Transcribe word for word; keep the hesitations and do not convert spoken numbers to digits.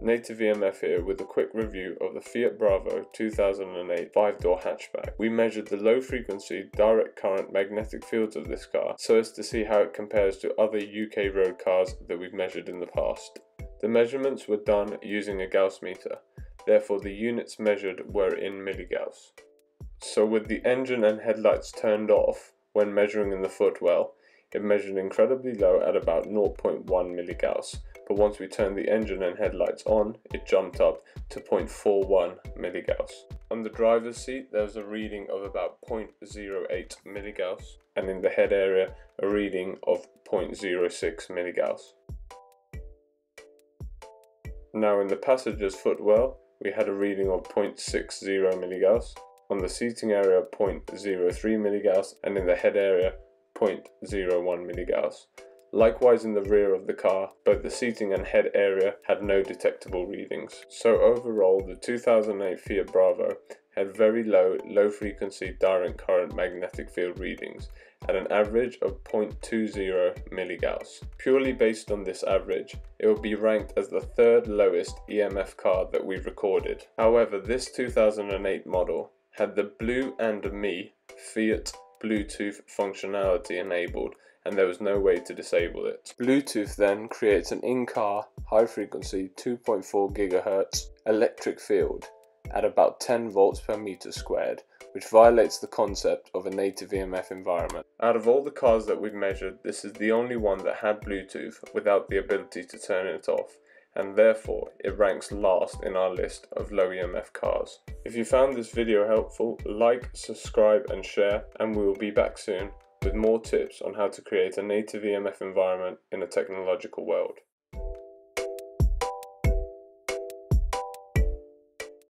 Native E M F here with a quick review of the Fiat Bravo two thousand eight five-door hatchback. We measured the low-frequency direct current magnetic fields of this car so as to see how it compares to other U K road cars that we've measured in the past. The measurements were done using a Gauss meter, therefore the units measured were in milligauss. So with the engine and headlights turned off when measuring in the footwell, it measured incredibly low at about zero point one milligauss, but once we turned the engine and headlights on, it jumped up to zero point four one milligauss. On the driver's seat, there was a reading of about zero point zero eight milligauss, and in the head area, a reading of zero point zero six milligauss. Now in the passenger's footwell, we had a reading of zero point six zero milligauss, on the seating area zero point zero three milligauss, and in the head area zero point zero one milligauss. Likewise in the rear of the car, both the seating and head area had no detectable readings. So overall, the two thousand eight Fiat Bravo had very low, low frequency direct current magnetic field readings at an average of zero point two zero milligauss. Purely based on this average, it will be ranked as the third lowest E M F car that we've recorded. However, this two thousand eight model had the Blue and Me Fiat Bluetooth functionality enabled, and there was no way to disable it. Bluetooth then creates an in-car high frequency two point four gigahertz electric field at about ten volts per meter squared, which violates the concept of a native E M F environment. Out of all the cars that we've measured, this is the only one that had Bluetooth without the ability to turn it off, and therefore it ranks last in our list of low E M F cars. If you found this video helpful, like, subscribe and share, and we will be back soon with more tips on how to create a native E M F environment in a technological world.